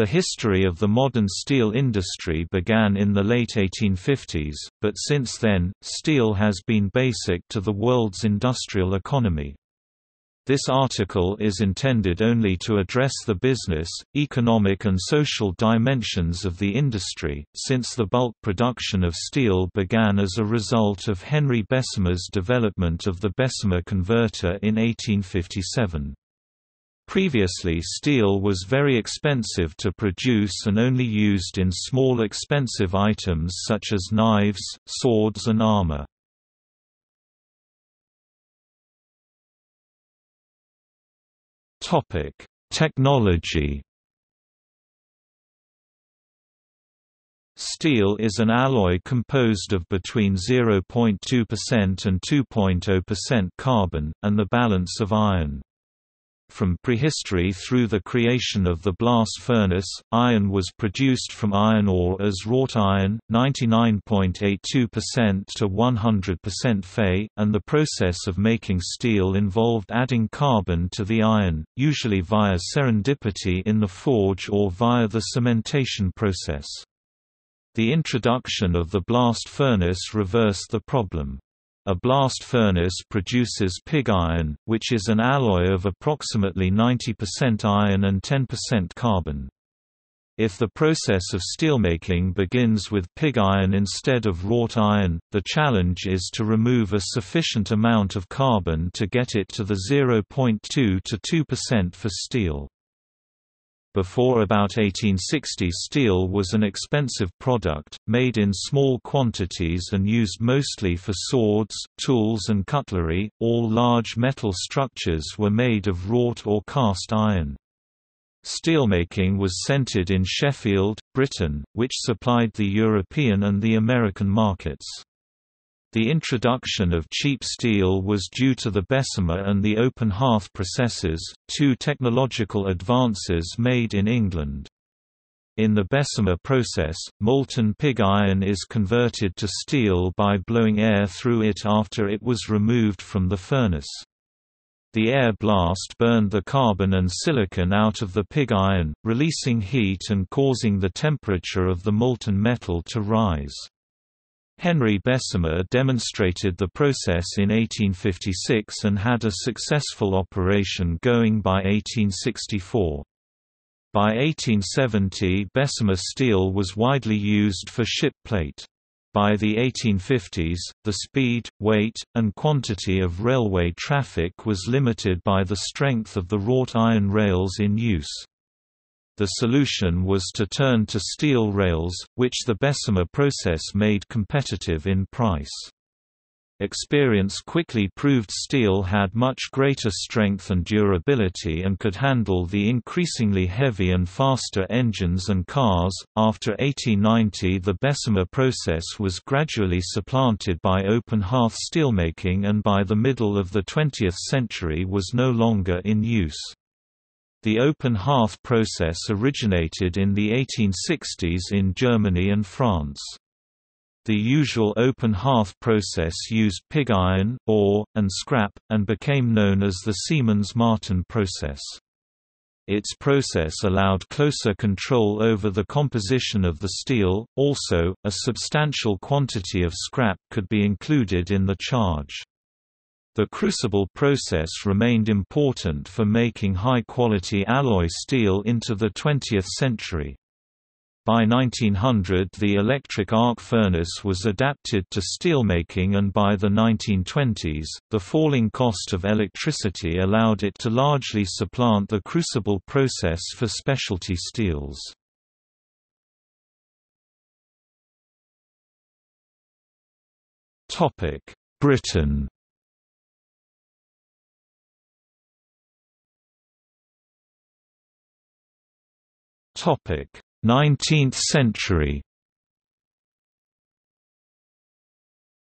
The history of the modern steel industry began in the late 1850s, but since then, steel has been basic to the world's industrial economy. This article is intended only to address the business, economic and social dimensions of the industry, since the bulk production of steel began as a result of Henry Bessemer's development of the Bessemer converter in 1857. Previously, steel was very expensive to produce and only used in small expensive items such as knives, swords and armor. Technology. Steel is an alloy composed of between 0.2% and 2.0% carbon, and the balance of iron. From prehistory through the creation of the blast furnace, iron was produced from iron ore as wrought iron, 99.82% to 100% Fe, and the process of making steel involved adding carbon to the iron, usually via serendipity in the forge or via the cementation process. The introduction of the blast furnace reversed the problem. A blast furnace produces pig iron, which is an alloy of approximately 90% iron and 10% carbon. If the process of steelmaking begins with pig iron instead of wrought iron, the challenge is to remove a sufficient amount of carbon to get it to the 0.2 to 2% for steel. Before about 1860, steel was an expensive product, made in small quantities and used mostly for swords, tools and cutlery. All large metal structures were made of wrought or cast iron. Steelmaking was centered in Sheffield, Britain, which supplied the European and the American markets. The introduction of cheap steel was due to the Bessemer and the open hearth processes, two technological advances made in England. In the Bessemer process, molten pig iron is converted to steel by blowing air through it after it was removed from the furnace. The air blast burned the carbon and silicon out of the pig iron, releasing heat and causing the temperature of the molten metal to rise. Henry Bessemer demonstrated the process in 1856 and had a successful operation going by 1864. By 1870, Bessemer steel was widely used for ship plate. By the 1850s, the speed, weight, and quantity of railway traffic was limited by the strength of the wrought iron rails in use. The solution was to turn to steel rails, which the Bessemer process made competitive in price. Experience quickly proved steel had much greater strength and durability and could handle the increasingly heavy and faster engines and cars. After 1890, the Bessemer process was gradually supplanted by open hearth steelmaking and by the middle of the 20th century was no longer in use. The open hearth process originated in the 1860s in Germany and France. The usual open hearth process used pig iron, ore, and scrap, and became known as the Siemens-Martin process. Its process allowed closer control over the composition of the steel. Also, a substantial quantity of scrap could be included in the charge. The crucible process remained important for making high-quality alloy steel into the 20th century. By 1900, the electric arc furnace was adapted to steelmaking, and by the 1920s, the falling cost of electricity allowed it to largely supplant the crucible process for specialty steels. Britain. Topic: 19th century.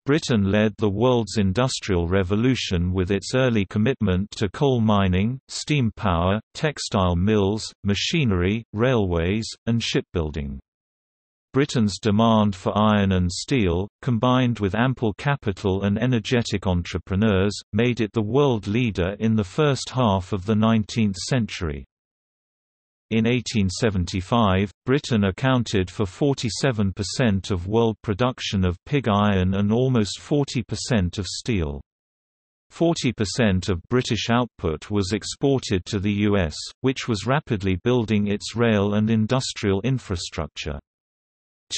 Britain led the world's industrial revolution with its early commitment to coal mining, steam power, textile mills, machinery, railways, and shipbuilding. Britain's demand for iron and steel, combined with ample capital and energetic entrepreneurs, made it the world leader in the first half of the 19th century. In 1875, Britain accounted for 47% of world production of pig iron and almost 40% of steel. 40% of British output was exported to the US, which was rapidly building its rail and industrial infrastructure.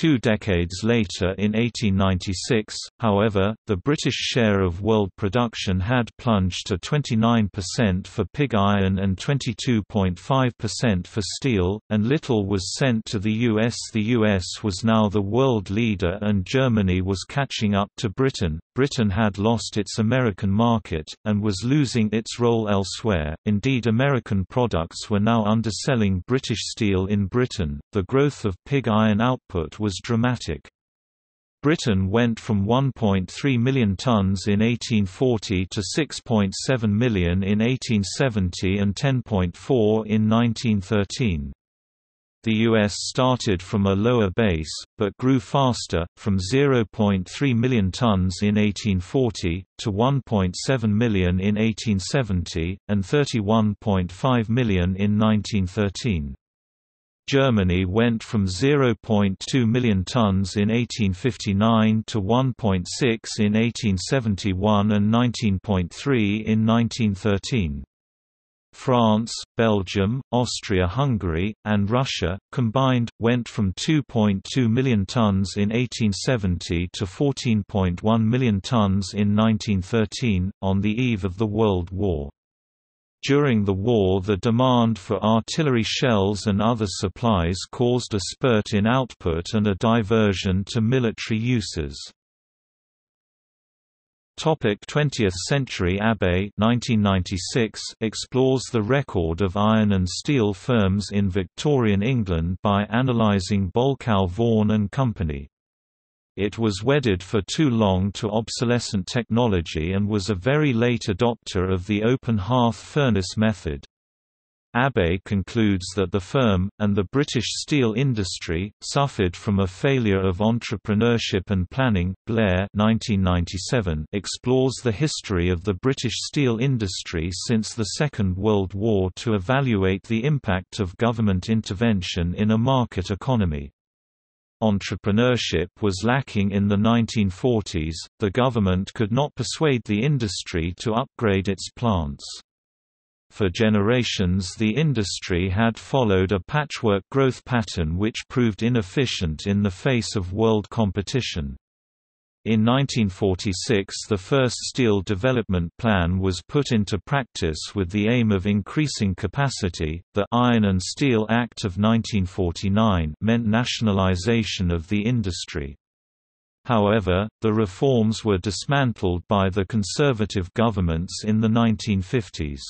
2 decades later, in 1896, however, the British share of world production had plunged to 29% for pig iron and 22.5% for steel, and little was sent to the US. The US was now the world leader and Germany was catching up to Britain. Britain had lost its American market, and was losing its role elsewhere. Indeed, American products were now underselling British steel in Britain. The growth of pig iron output was dramatic. Britain went from 1.3 million tonnes in 1840 to 6.7 million in 1870 and 10.4 in 1913. The U.S. started from a lower base, but grew faster, from 0.3 million tonnes in 1840, to 1.7 million in 1870, and 31.5 million in 1913. Germany went from 0.2 million tons in 1859 to 1.6 in 1871 and 19.3 in 1913. France, Belgium, Austria-Hungary, and Russia, combined, went from 2.2 million tons in 1870 to 14.1 million tons in 1913, on the eve of the World War. During the war, the demand for artillery shells and other supplies caused a spurt in output and a diversion to military uses. 20th century. Abbey explores the record of iron and steel firms in Victorian England by analysing Bolckow, Vaughan and Company. It was wedded for too long to obsolescent technology and was a very late adopter of the open hearth furnace method. Abbey concludes that the firm, and the British steel industry, suffered from a failure of entrepreneurship and planning. Blair explores the history of the British steel industry since the Second World War to evaluate the impact of government intervention in a market economy. Entrepreneurship was lacking in the 1940s, the government could not persuade the industry to upgrade its plants. For generations the industry had followed a patchwork growth pattern which proved inefficient in the face of world competition. In 1946 the first steel development plan was put into practice with the aim of increasing capacity. The Iron and Steel Act of 1949 meant nationalization of the industry. However, the reforms were dismantled by the conservative governments in the 1950s.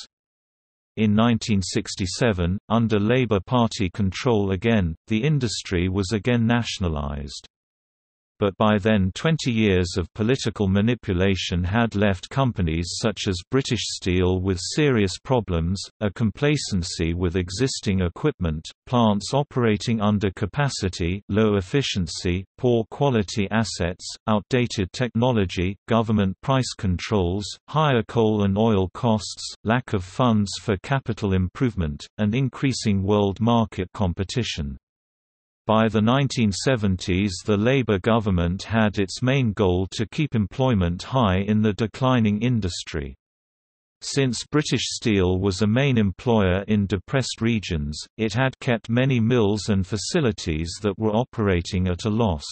In 1967, under Labour Party control again, the industry was again nationalized. But by then 20 years of political manipulation had left companies such as British Steel with serious problems, a complacency with existing equipment, plants operating under capacity, low efficiency, poor quality assets, outdated technology, government price controls, higher coal and oil costs, lack of funds for capital improvement, and increasing world market competition. By the 1970s the Labour government had its main goal to keep employment high in the declining industry. Since British Steel was a main employer in depressed regions, it had kept many mills and facilities that were operating at a loss.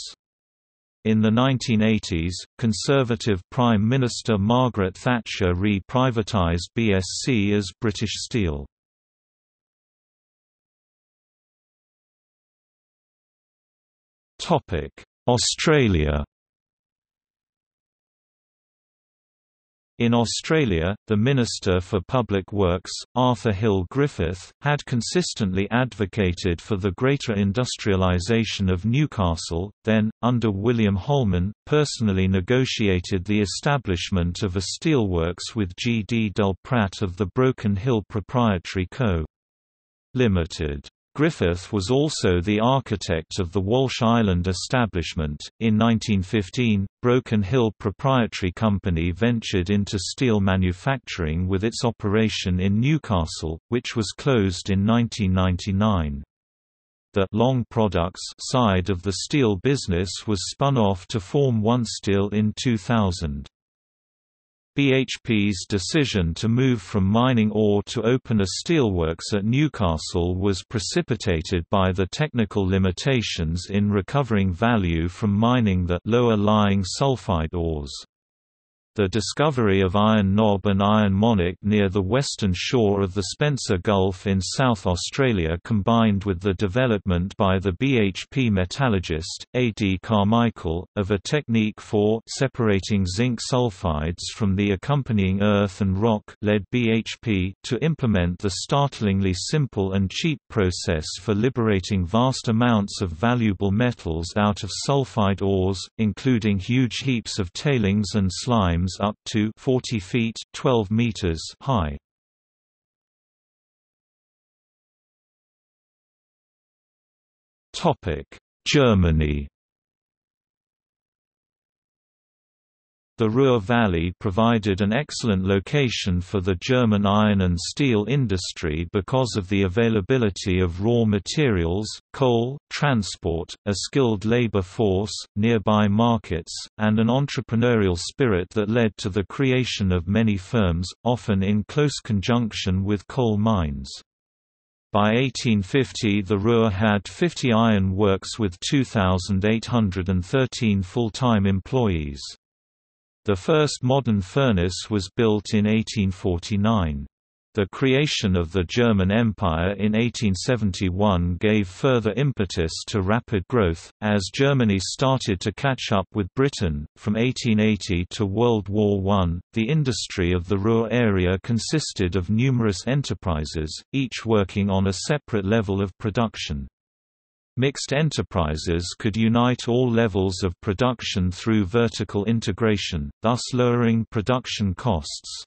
In the 1980s, Conservative Prime Minister Margaret Thatcher re-privatised BSC as British Steel. Australia. In Australia, the Minister for Public Works, Arthur Hill Griffith, had consistently advocated for the greater industrialisation of Newcastle, then, under William Holman, personally negotiated the establishment of a steelworks with G.D. Delprat of the Broken Hill Proprietary Co. Limited. Griffith was also the architect of the Walsh Island establishment. In 1915, Broken Hill Proprietary Company ventured into steel manufacturing with its operation in Newcastle, which was closed in 1999. The long products side of the steel business was spun off to form OneSteel in 2000. BHP's decision to move from mining ore to open a steelworks at Newcastle was precipitated by the technical limitations in recovering value from mining the lower-lying sulfide ores. The discovery of Iron Knob and Iron Monic near the western shore of the Spencer Gulf in South Australia, combined with the development by the BHP metallurgist, A.D. Carmichael, of a technique for separating zinc sulfides from the accompanying earth and rock, led BHP to implement the startlingly simple and cheap process for liberating vast amounts of valuable metals out of sulfide ores, including huge heaps of tailings and slime up to 40 feet (12 meters) high. Topic: Germany. The Ruhr Valley provided an excellent location for the German iron and steel industry because of the availability of raw materials, coal, transport, a skilled labor force, nearby markets, and an entrepreneurial spirit that led to the creation of many firms, often in close conjunction with coal mines. By 1850 the Ruhr had 50 iron works with 2,813 full-time employees. The first modern furnace was built in 1849. The creation of the German Empire in 1871 gave further impetus to rapid growth, as Germany started to catch up with Britain. From 1880 to World War I, the industry of the Ruhr area consisted of numerous enterprises, each working on a separate level of production. Mixed enterprises could unite all levels of production through vertical integration, thus lowering production costs.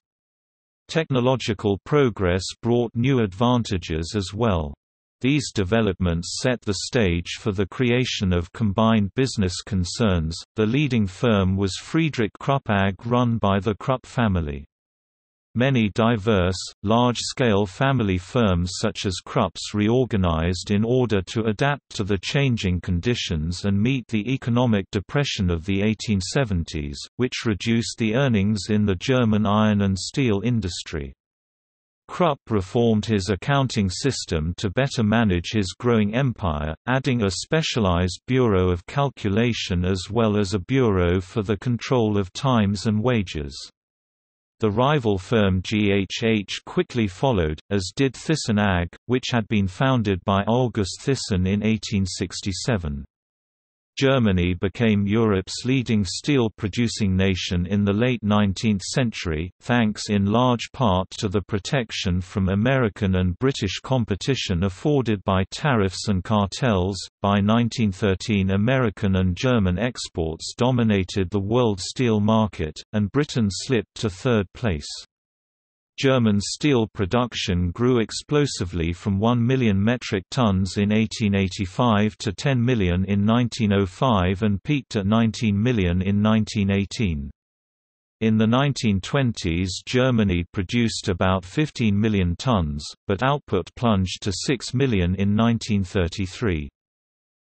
Technological progress brought new advantages as well. These developments set the stage for the creation of combined business concerns. The leading firm was Friedrich Krupp AG, run by the Krupp family. Many diverse, large-scale family firms such as Krupp's reorganized in order to adapt to the changing conditions and meet the economic depression of the 1870s, which reduced the earnings in the German iron and steel industry. Krupp reformed his accounting system to better manage his growing empire, adding a specialized bureau of calculation as well as a bureau for the control of times and wages. The rival firm GHH quickly followed, as did Thyssen AG, which had been founded by August Thyssen in 1867. Germany became Europe's leading steel-producing nation in the late 19th century, thanks in large part to the protection from American and British competition afforded by tariffs and cartels. By 1913, American and German exports dominated the world steel market, and Britain slipped to third place. German steel production grew explosively from 1 million metric tons in 1885 to 10 million in 1905 and peaked at 19 million in 1918. In the 1920s, Germany produced about 15 million tons, but output plunged to 6 million in 1933.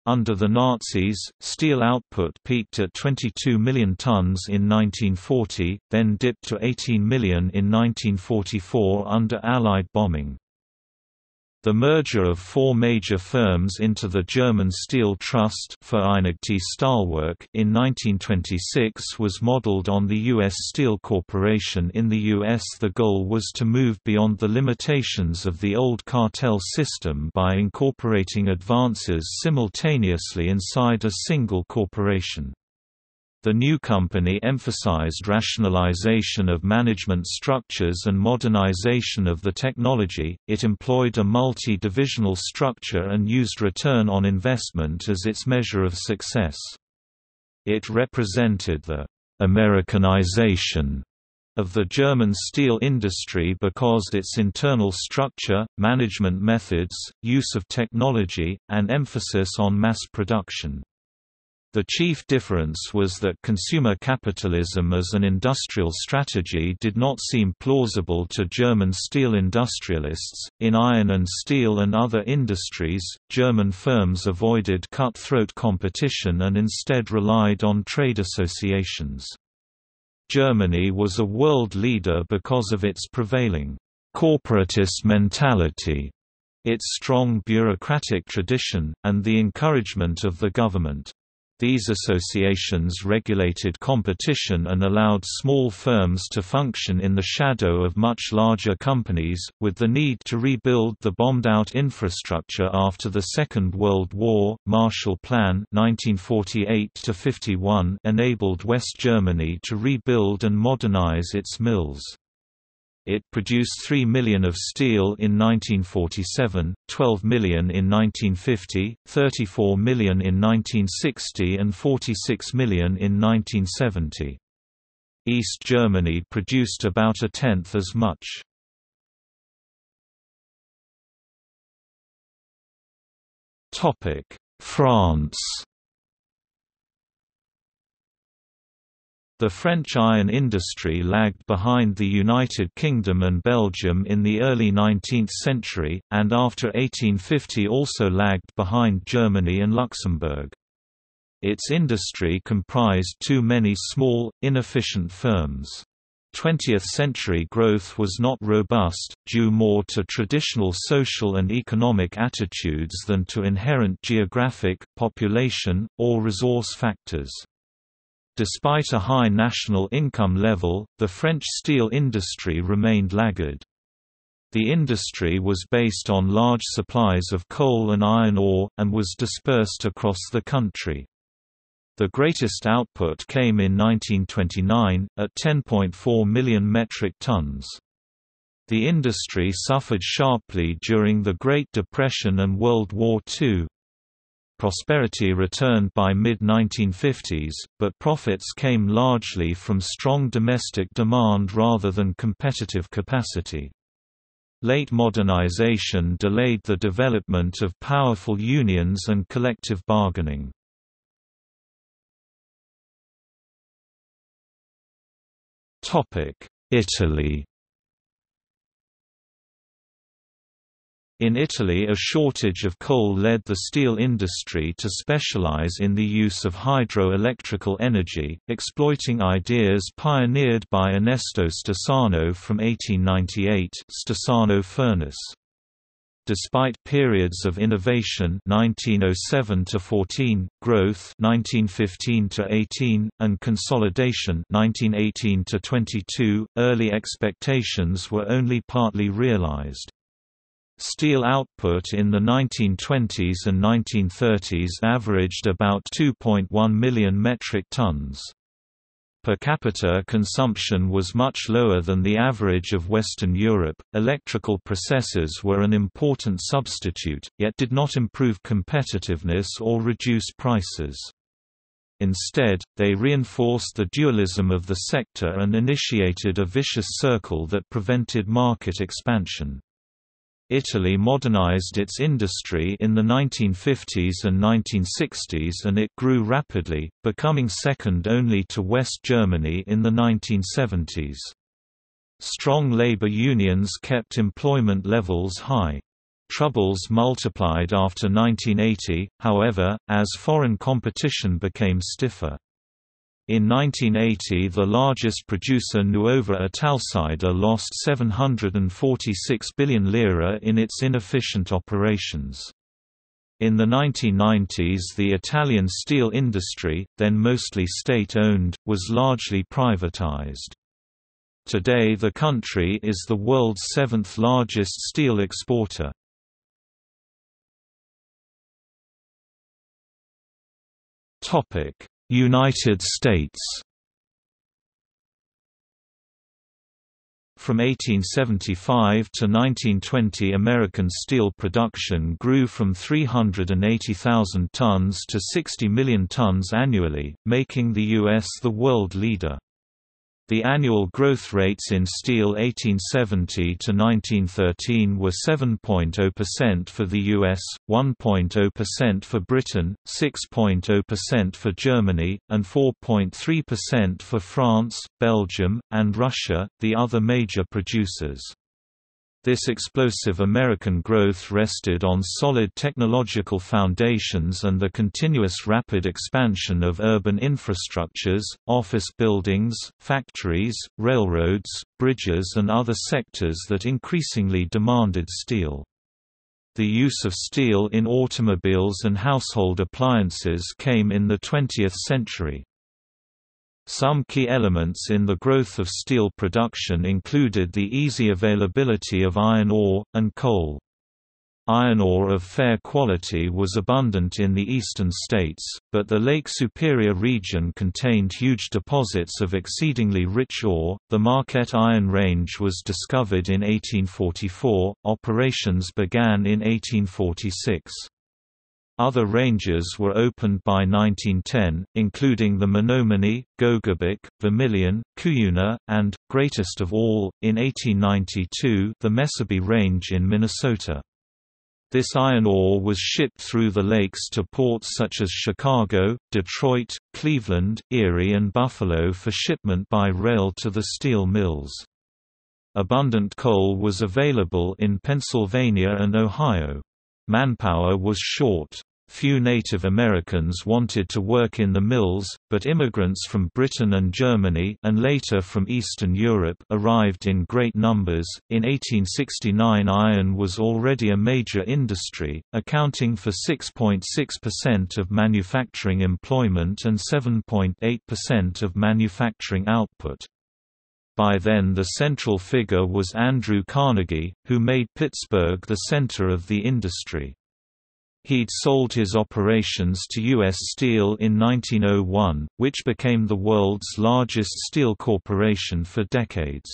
Under the Nazis, steel output peaked at 22 million tons in 1940, then dipped to 18 million in 1944 under Allied bombing. The merger of four major firms into the German Steel Trust Vereinigte Stahlwerke in 1926 was modeled on the U.S. Steel Corporation. In the U.S., the goal was to move beyond the limitations of the old cartel system by incorporating advances simultaneously inside a single corporation. The new company emphasized rationalization of management structures and modernization of the technology. It employed a multi-divisional structure and used return on investment as its measure of success. It represented the Americanization of the German steel industry because its internal structure, management methods, use of technology, and emphasis on mass production. The chief difference was that consumer capitalism as an industrial strategy did not seem plausible to German steel industrialists. In iron and steel and other industries, German firms avoided cutthroat competition and instead relied on trade associations. Germany was a world leader because of its prevailing corporatist mentality, its strong bureaucratic tradition, and the encouragement of the government. These associations regulated competition and allowed small firms to function in the shadow of much larger companies, with the need to rebuild the bombed-out infrastructure after the Second World War. Marshall Plan (1948–51) enabled West Germany to rebuild and modernize its mills. It produced 3 million of steel in 1947, 12 million in 1950, 34 million in 1960 and 46 million in 1970. East Germany produced about a tenth as much. France. The French iron industry lagged behind the United Kingdom and Belgium in the early 19th century, and after 1850 also lagged behind Germany and Luxembourg. Its industry comprised too many small, inefficient firms. 20th-century growth was not robust, due more to traditional social and economic attitudes than to inherent geographic, population, or resource factors. Despite a high national income level, the French steel industry remained laggard. The industry was based on large supplies of coal and iron ore, and was dispersed across the country. The greatest output came in 1929, at 10.4 million metric tons. The industry suffered sharply during the Great Depression and World War II. Prosperity returned by mid-1950s, but profits came largely from strong domestic demand rather than competitive capacity. Late modernization delayed the development of powerful unions and collective bargaining. Italy. In Italy, a shortage of coal led the steel industry to specialize in the use of hydroelectrical energy, exploiting ideas pioneered by Ernesto Stasano from 1898 Stasano furnace. Despite periods of innovation 1907–14, growth 1915–18, and consolidation 1918–22, early expectations were only partly realized. Steel output in the 1920s and 1930s averaged about 2.1 million metric tons. Per capita consumption was much lower than the average of Western Europe. Electrical processes were an important substitute, yet did not improve competitiveness or reduce prices. Instead, they reinforced the dualism of the sector and initiated a vicious circle that prevented market expansion. Italy modernized its industry in the 1950s and 1960s, and it grew rapidly, becoming second only to West Germany in the 1970s. Strong labor unions kept employment levels high. Troubles multiplied after 1980, however, as foreign competition became stiffer. In 1980, the largest producer Nuova Italsider lost 746 billion lira in its inefficient operations. In the 1990s, the Italian steel industry, then mostly state-owned, was largely privatized. Today the country is the world's seventh largest steel exporter. United States. From 1875 to 1920, American steel production grew from 380,000 tons to 60 million tons annually, making the U.S. the world leader. The annual growth rates in steel 1870 to 1913 were 7.0% for the US, 1.0% for Britain, 6.0% for Germany, and 4.3% for France, Belgium, and Russia, the other major producers. This explosive American growth rested on solid technological foundations and the continuous rapid expansion of urban infrastructures, office buildings, factories, railroads, bridges and other sectors that increasingly demanded steel. The use of steel in automobiles and household appliances came in the 20th century. Some key elements in the growth of steel production included the easy availability of iron ore, and coal. Iron ore of fair quality was abundant in the eastern states, but the Lake Superior region contained huge deposits of exceedingly rich ore. The Marquette Iron Range was discovered in 1844, operations began in 1846. Other ranges were opened by 1910, including the Menominee, Gogebic, Vermilion, Cuyuna, and, greatest of all, in 1892, the Messerbe Range in Minnesota. This iron ore was shipped through the lakes to ports such as Chicago, Detroit, Cleveland, Erie and Buffalo for shipment by rail to the steel mills. Abundant coal was available in Pennsylvania and Ohio. Manpower was short. Few Native Americans wanted to work in the mills, but immigrants from Britain and Germany and later from Eastern Europe arrived in great numbers. In 1869, iron was already a major industry, accounting for 6.6% of manufacturing employment and 7.8% of manufacturing output. By then the central figure was Andrew Carnegie, who made Pittsburgh the center of the industry. He'd sold his operations to U.S. Steel in 1901, which became the world's largest steel corporation for decades.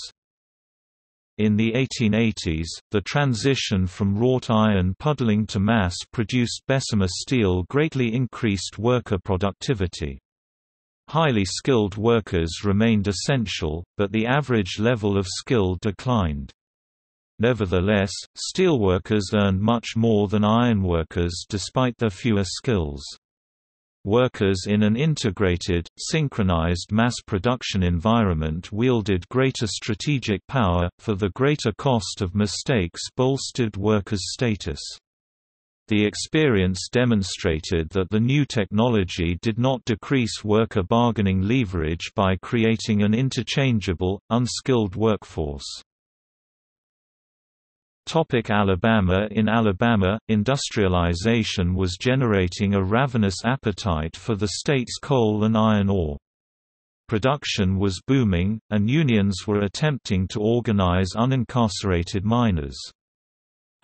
In the 1880s, the transition from wrought iron puddling to mass-produced Bessemer steel greatly increased worker productivity. Highly skilled workers remained essential, but the average level of skill declined. Nevertheless, steelworkers earned much more than ironworkers despite their fewer skills. Workers in an integrated, synchronized mass production environment wielded greater strategic power, for the greater cost of mistakes bolstered workers' status. The experience demonstrated that the new technology did not decrease worker bargaining leverage by creating an interchangeable, unskilled workforce. Alabama. In Alabama, industrialization was generating a ravenous appetite for the state's coal and iron ore. Production was booming, and unions were attempting to organize unincarcerated miners.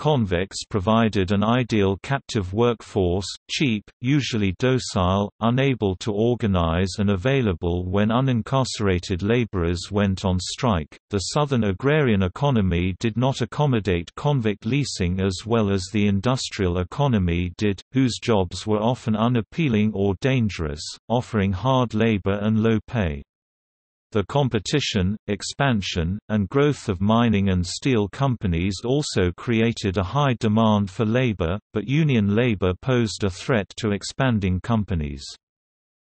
Convicts provided an ideal captive workforce, cheap, usually docile, unable to organize and available when unincarcerated laborers went on strike. The Southern agrarian economy did not accommodate convict leasing as well as the industrial economy did, whose jobs were often unappealing or dangerous, offering hard labor and low pay. The competition, expansion, and growth of mining and steel companies also created a high demand for labor, but union labor posed a threat to expanding companies.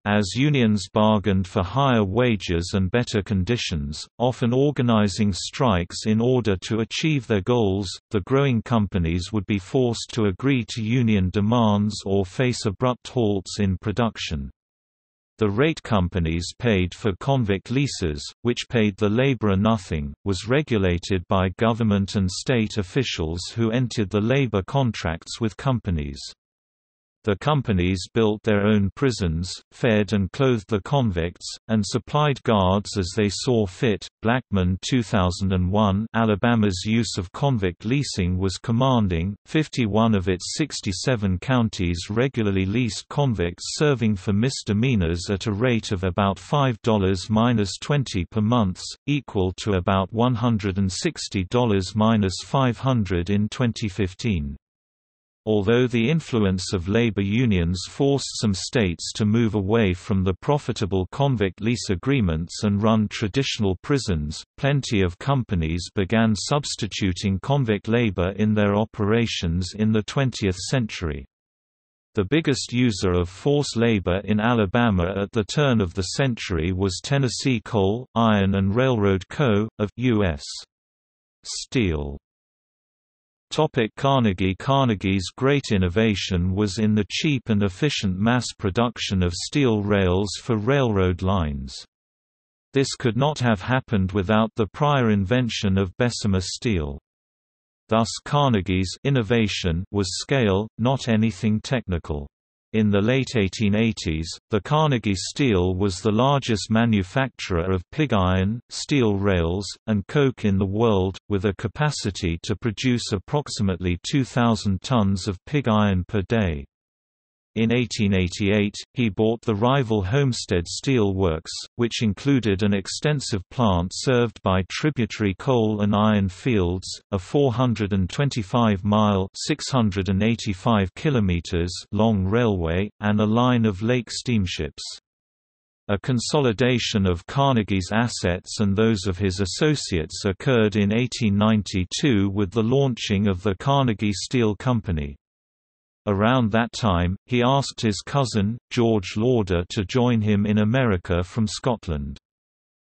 As unions bargained for higher wages and better conditions, often organizing strikes in order to achieve their goals, the growing companies would be forced to agree to union demands or face abrupt halts in production. The rate companies paid for convict leases, which paid the laborer nothing, was regulated by government and state officials who entered the labor contracts with companies. The companies built their own prisons, fed and clothed the convicts, and supplied guards as they saw fit. Blackman 2001. Alabama's use of convict leasing was commanding. 51 of its 67 counties regularly leased convicts serving for misdemeanors at a rate of about $5–20 per month, equal to about $160–500 in 2015. Although the influence of labor unions forced some states to move away from the profitable convict lease agreements and run traditional prisons, plenty of companies began substituting convict labor in their operations in the 20th century. The biggest user of forced labor in Alabama at the turn of the century was Tennessee Coal, Iron and Railroad Co. of U.S. Steel. Carnegie's great innovation was in the cheap and efficient mass production of steel rails for railroad lines. This could not have happened without the prior invention of Bessemer steel. Thus Carnegie's innovation was scale, not anything technical. In the late 1880s, the Carnegie Steel was the largest manufacturer of pig iron, steel rails, and coke in the world, with a capacity to produce approximately 2,000 tons of pig iron per day. In 1888, he bought the rival Homestead Steel Works, which included an extensive plant served by tributary coal and iron fields, a 425-mile (685 kilometers) long railway, and a line of lake steamships. A consolidation of Carnegie's assets and those of his associates occurred in 1892 with the launching of the Carnegie Steel Company. Around that time, he asked his cousin, George Lauder, to join him in America from Scotland.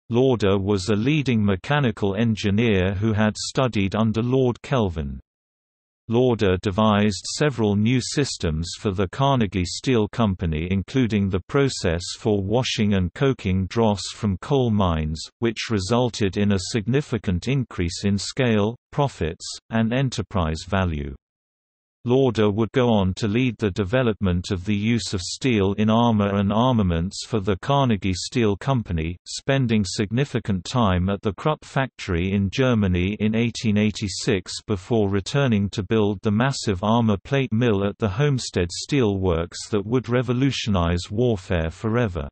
Lauder was a leading mechanical engineer who had studied under Lord Kelvin. Lauder devised several new systems for the Carnegie Steel Company, including the process for washing and coking dross from coal mines, which resulted in a significant increase in scale, profits, and enterprise value. Lauder would go on to lead the development of the use of steel in armor and armaments for the Carnegie Steel Company, spending significant time at the Krupp factory in Germany in 1886 before returning to build the massive armor plate mill at the Homestead Steel Works that would revolutionize warfare forever.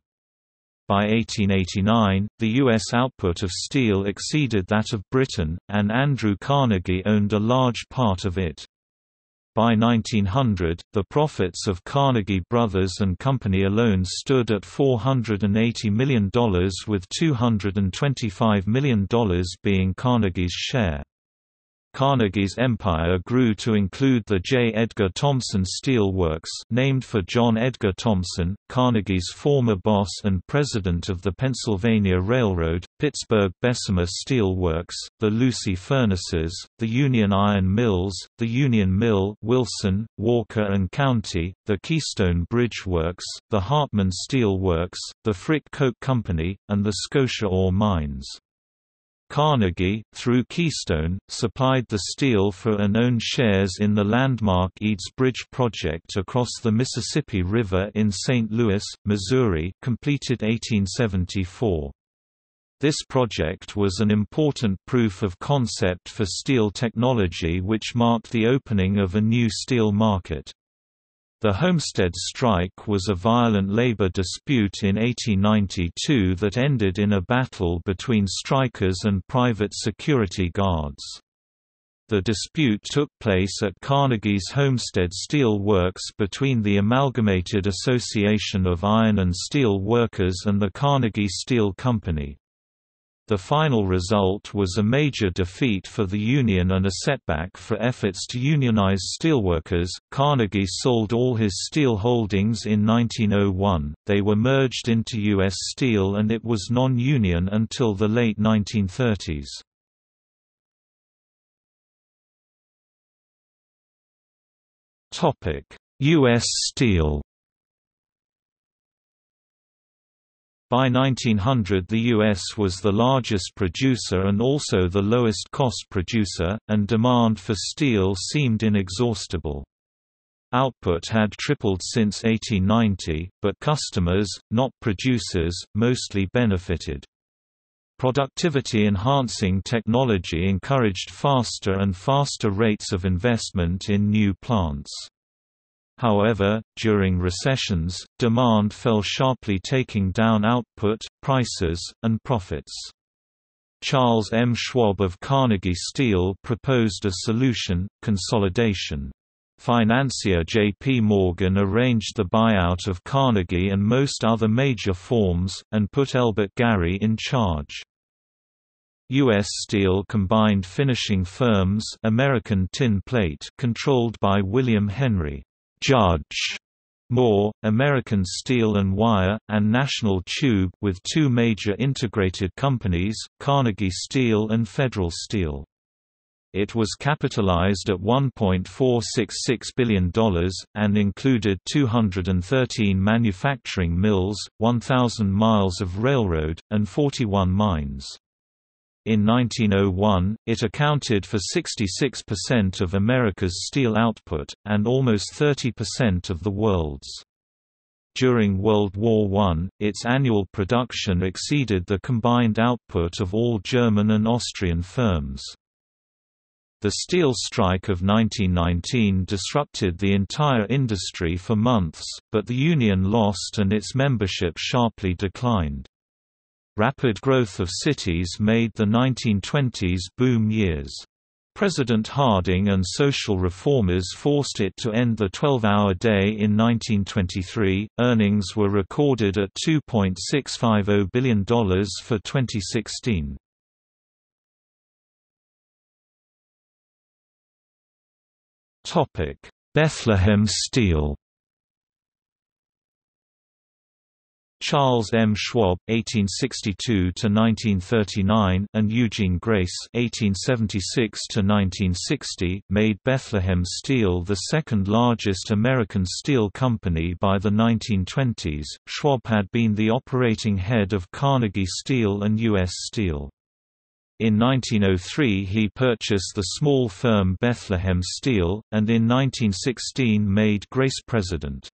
By 1889, the U.S. output of steel exceeded that of Britain, and Andrew Carnegie owned a large part of it. By 1900, the profits of Carnegie Brothers and Company alone stood at $480 million, with $225 million being Carnegie's share. Carnegie's empire grew to include the J. Edgar Thomson Steel Works, named for John Edgar Thomson, Carnegie's former boss and president of the Pennsylvania Railroad, Pittsburgh Bessemer Steel Works, the Lucy Furnaces, the Union Iron Mills, the Union Mill, Wilson, Walker and County, the Keystone Bridge Works, the Hartman Steel Works, the Frick Coke Company, and the Scotia Ore Mines. Carnegie, through Keystone, supplied the steel for and owned shares in the landmark Eads Bridge project across the Mississippi River in St. Louis, Missouri, completed 1874. This project was an important proof of concept for steel technology, which marked the opening of a new steel market. The Homestead Strike was a violent labor dispute in 1892 that ended in a battle between strikers and private security guards. The dispute took place at Carnegie's Homestead Steel Works between the Amalgamated Association of Iron and Steel Workers and the Carnegie Steel Company. The final result was a major defeat for the union and a setback for efforts to unionize steelworkers. Carnegie sold all his steel holdings in 1901, they were merged into U.S. Steel, and it was non-union until the late 1930s. U.S. Steel. By 1900, the U.S. was the largest producer and also the lowest-cost producer, and demand for steel seemed inexhaustible. Output had tripled since 1890, but customers, not producers, mostly benefited. Productivity-enhancing technology encouraged faster and faster rates of investment in new plants. However, during recessions, demand fell sharply, taking down output, prices, and profits. Charles M. Schwab of Carnegie Steel proposed a solution: consolidation. Financier J.P. Morgan arranged the buyout of Carnegie and most other major firms, and put Elbert Gary in charge. U.S. Steel combined finishing firms American Tin Plate controlled by William Henry "Judge" Moore, American Steel and Wire, and National Tube with two major integrated companies, Carnegie Steel and Federal Steel. It was capitalized at $1.466 billion, and included 213 manufacturing mills, 1,000 miles of railroad, and 41 mines. In 1901, it accounted for 66% of America's steel output, and almost 30% of the world's. During World War I, its annual production exceeded the combined output of all German and Austrian firms. The steel strike of 1919 disrupted the entire industry for months, but the union lost and its membership sharply declined. Rapid growth of cities made the 1920s boom years. President Harding and social reformers forced it to end the 12-hour day in 1923. Earnings were recorded at $2.650 billion for 2016. Bethlehem Steel. Charles M. Schwab (1862–1939) and Eugene Grace (1876–1960) made Bethlehem Steel the second largest American steel company by the 1920s. Schwab had been the operating head of Carnegie Steel and U.S. Steel. In 1903 he purchased the small firm Bethlehem Steel, and in 1916 made Grace president.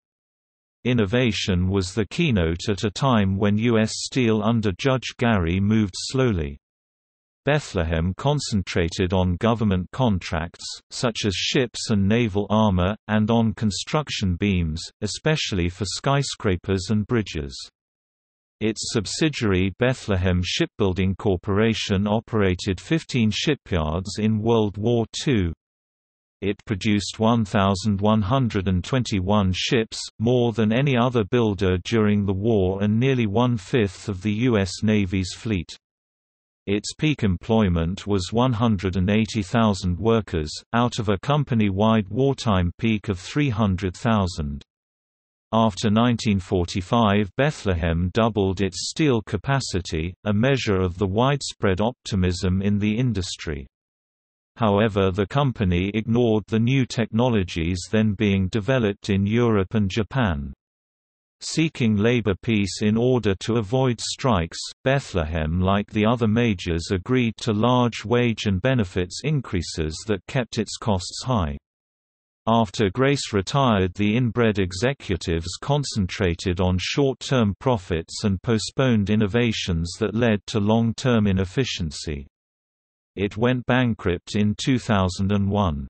Innovation was the keynote at a time when U.S. Steel under Judge Gary moved slowly. Bethlehem concentrated on government contracts, such as ships and naval armor, and on construction beams, especially for skyscrapers and bridges. Its subsidiary Bethlehem Shipbuilding Corporation operated 15 shipyards in World War II. It produced 1,121 ships, more than any other builder during the war and nearly one-fifth of the U.S. Navy's fleet. Its peak employment was 180,000 workers, out of a company-wide wartime peak of 300,000. After 1945, Bethlehem doubled its steel capacity, a measure of the widespread optimism in the industry. However, the company ignored the new technologies then being developed in Europe and Japan. Seeking labor peace in order to avoid strikes, Bethlehem, like the other majors, agreed to large wage and benefits increases that kept its costs high. After Grace retired, the inbred executives concentrated on short-term profits and postponed innovations that led to long-term inefficiency. It went bankrupt in 2001.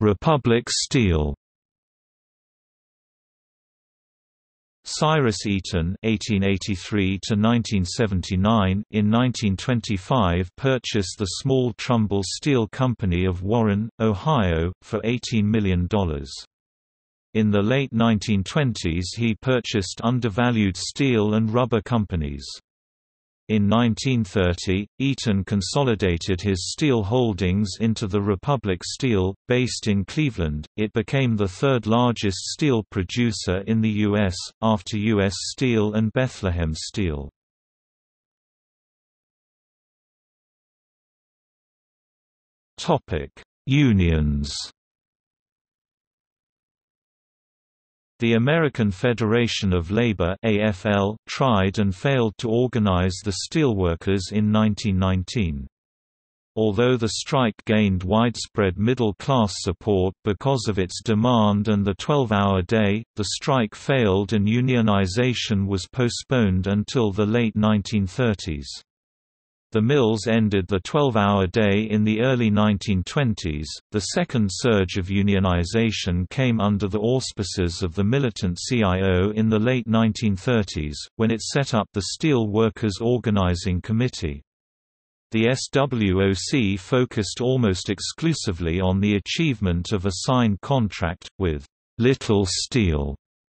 Republic Steel. Cyrus Eaton (1883–1979) in 1925 purchased the small Trumbull Steel Company of Warren, Ohio, for $18 million. In the late 1920s he purchased undervalued steel and rubber companies. In 1930, Eaton consolidated his steel holdings into the Republic Steel, based in Cleveland. It became the third largest steel producer in the U.S., after U.S. Steel and Bethlehem Steel. Unions. The American Federation of Labor (AFL) tried and failed to organize the steelworkers in 1919. Although the strike gained widespread middle-class support because of its demand and the 12-hour day, the strike failed and unionization was postponed until the late 1930s. The mills ended the 12-hour day in the early 1920s. The second surge of unionization came under the auspices of the militant CIO in the late 1930s, when it set up the Steel Workers Organizing Committee. The SWOC focused almost exclusively on the achievement of a signed contract, with Little Steel,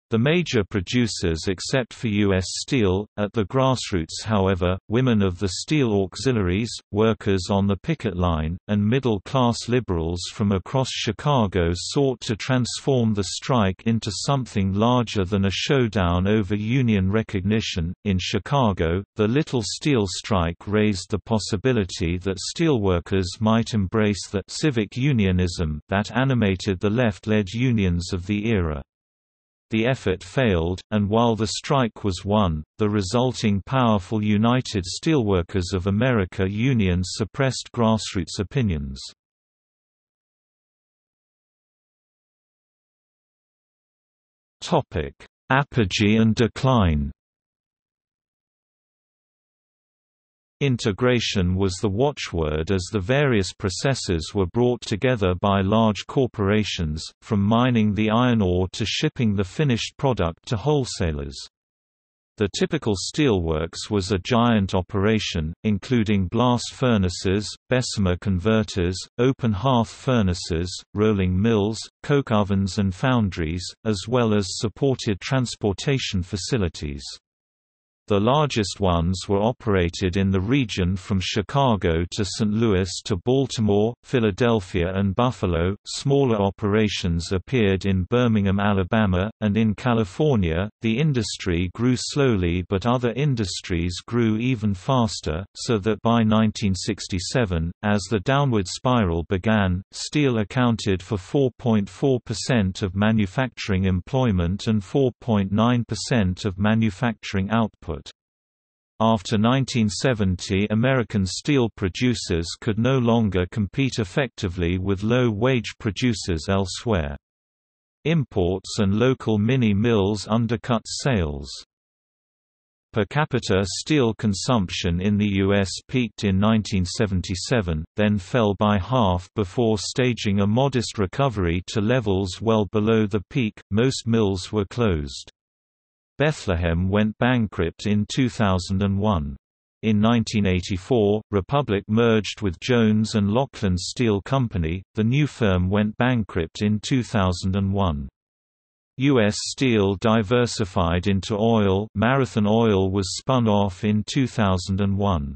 the major producers except for U.S. Steel. At the grassroots, however, women of the steel auxiliaries, workers on the picket line, and middle-class liberals from across Chicago sought to transform the strike into something larger than a showdown over union recognition. In Chicago, the Little Steel strike raised the possibility that steelworkers might embrace the civic unionism that animated the left-led unions of the era. The effort failed, and while the strike was won, the resulting powerful United Steelworkers of America Union suppressed grassroots opinions. == Apogee and decline == Integration was the watchword as the various processes were brought together by large corporations, from mining the iron ore to shipping the finished product to wholesalers. The typical steelworks was a giant operation, including blast furnaces, Bessemer converters, open hearth furnaces, rolling mills, coke ovens and foundries, as well as supported transportation facilities. The largest ones were operated in the region from Chicago to St. Louis to Baltimore, Philadelphia, and Buffalo. Smaller operations appeared in Birmingham, Alabama, and in California. The industry grew slowly, but other industries grew even faster, so that by 1967, as the downward spiral began, steel accounted for 4.4% of manufacturing employment and 4.9% of manufacturing output. After 1970, American steel producers could no longer compete effectively with low-wage producers elsewhere. Imports and local mini-mills undercut sales. Per capita steel consumption in the U.S. peaked in 1977, then fell by half before staging a modest recovery to levels well below the peak. Most mills were closed. Bethlehem went bankrupt in 2001. In 1984, Republic merged with Jones and Laughlin Steel Company. The new firm went bankrupt in 2001. U.S. Steel diversified into oil. Marathon Oil was spun off in 2001.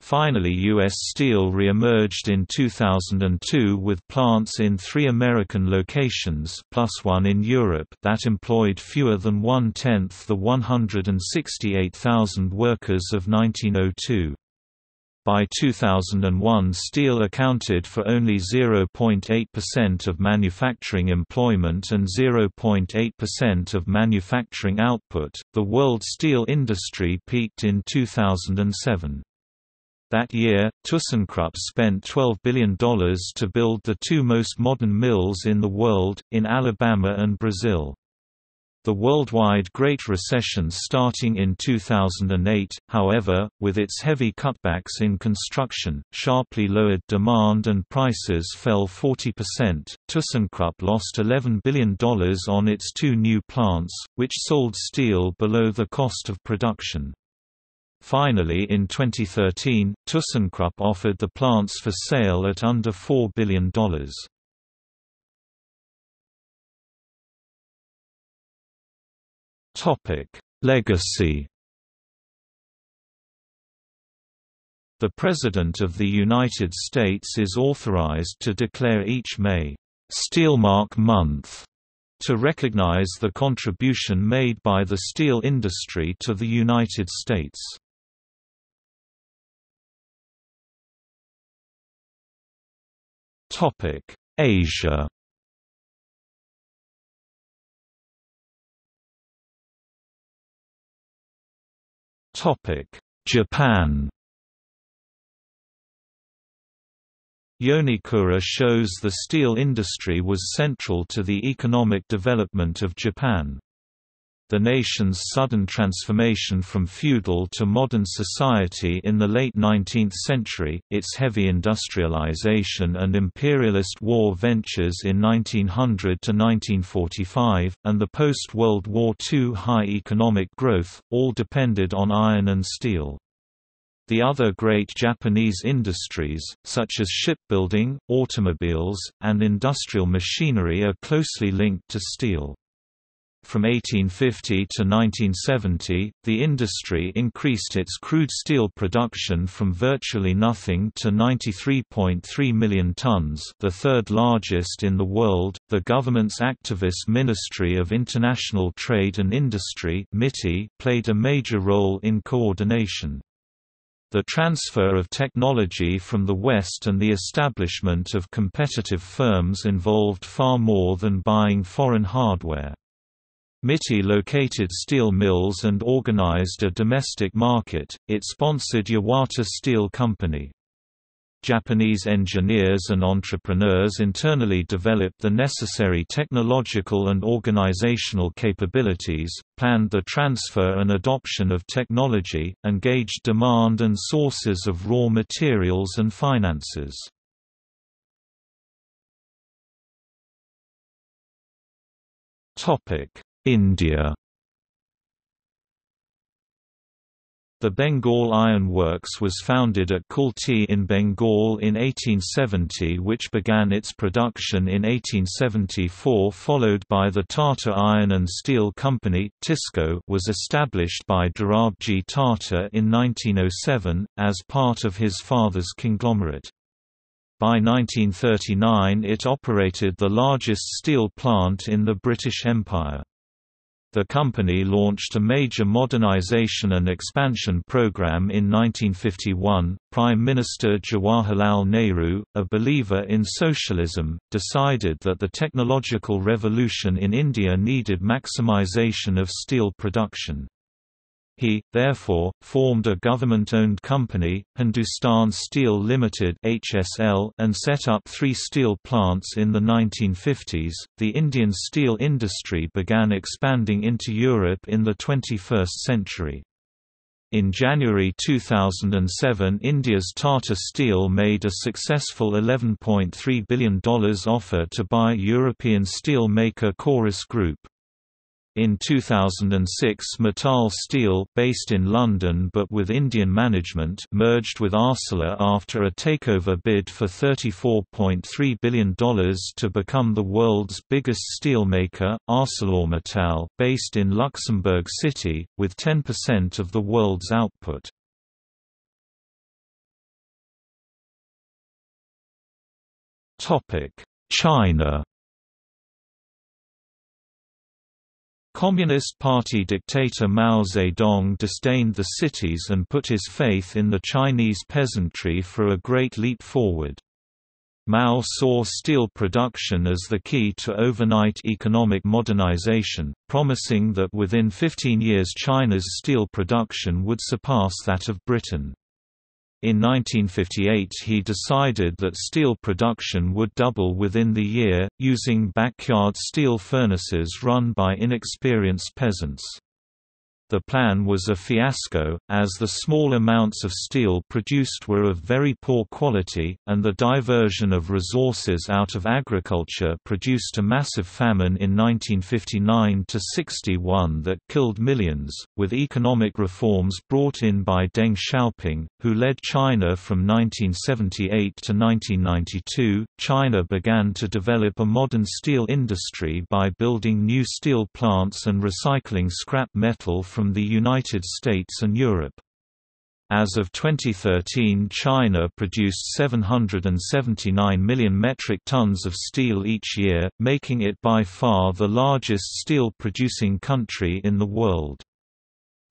Finally, U.S. Steel re-emerged in 2002 with plants in 3 American locations plus 1 in Europe that employed fewer than 1/10 the 168,000 workers of 1902. By 2001, steel accounted for only 0.8% of manufacturing employment and 0.8% of manufacturing output. The world steel industry peaked in 2007. That year, ThyssenKrupp spent $12 billion to build the 2 most modern mills in the world, in Alabama and Brazil. The worldwide Great Recession starting in 2008, however, with its heavy cutbacks in construction, sharply lowered demand and prices fell 40%. ThyssenKrupp lost $11 billion on its 2 new plants, which sold steel below the cost of production. Finally, in 2013, ThyssenKrupp offered the plants for sale at under $4 billion. Legacy. The President of the United States is authorized to declare each May, "Steelmark Month", to recognize the contribution made by the steel industry to the United States. Asia. Japan. Yonikura shows the steel industry was central to the economic development of Japan. The nation's sudden transformation from feudal to modern society in the late 19th century, its heavy industrialization and imperialist war ventures in 1900 to 1945, and the post-World War II high economic growth, all depended on iron and steel. The other great Japanese industries, such as shipbuilding, automobiles, and industrial machinery, are closely linked to steel. From 1850 to 1970, the industry increased its crude steel production from virtually nothing to 93.3 million tons, the third largest in the world. The government's activist Ministry of International Trade and Industry (MITI) played a major role in coordination. The transfer of technology from the West and the establishment of competitive firms involved far more than buying foreign hardware. MITI located steel mills and organized a domestic market. It sponsored Iwata Steel Company. Japanese engineers and entrepreneurs internally developed the necessary technological and organizational capabilities, planned the transfer and adoption of technology, and gauged demand and sources of raw materials and finances. India. The Bengal Iron Works was founded at Kulti in Bengal in 1870, which began its production in 1874, followed by the Tata Iron and Steel Company (TISCO) was established by Dorabji Tata in 1907, as part of his father's conglomerate. By 1939 it operated the largest steel plant in the British Empire. The company launched a major modernization and expansion program in 1951. Prime Minister Jawaharlal Nehru, a believer in socialism, decided that the technological revolution in India needed maximization of steel production. He, therefore, formed a government-owned company, Hindustan Steel Limited (HSL), and set up three steel plants in the 1950s. The Indian steel industry began expanding into Europe in the 21st century. In January 2007, India's Tata Steel made a successful $11.3 billion offer to buy European steel maker Chorus Group. In 2006, Mittal Steel, based in London but with Indian management, merged with Arcelor after a takeover bid for $34.3 billion to become the world's biggest steelmaker. ArcelorMittal, based in Luxembourg City, with 10% of the world's output. China. Communist Party dictator Mao Zedong disdained the cities and put his faith in the Chinese peasantry for a great leap forward. Mao saw steel production as the key to overnight economic modernization, promising that within 15 years China's steel production would surpass that of Britain. In 1958 he decided that steel production would double within the year, using backyard steel furnaces run by inexperienced peasants. The plan was a fiasco, as the small amounts of steel produced were of very poor quality, and the diversion of resources out of agriculture produced a massive famine in 1959–61 that killed millions. With economic reforms brought in by Deng Xiaoping, who led China from 1978 to 1992, China began to develop a modern steel industry by building new steel plants and recycling scrap metal from the United States and Europe. As of 2013, China produced 779 million metric tons of steel each year, making it by far the largest steel-producing country in the world.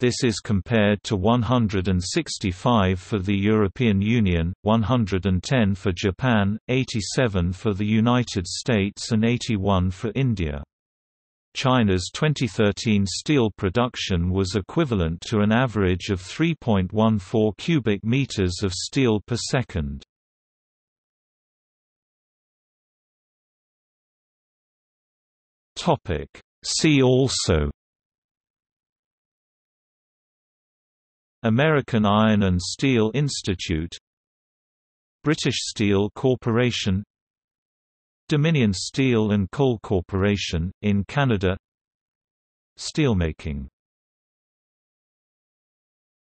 This is compared to 165 for the European Union, 110 for Japan, 87 for the United States and 81 for India. China's 2013 steel production was equivalent to an average of 3.14 cubic meters of steel per second. Topic: See also. American Iron and Steel Institute, British Steel Corporation, Dominion Steel and Coal Corporation, in Canada. Steelmaking.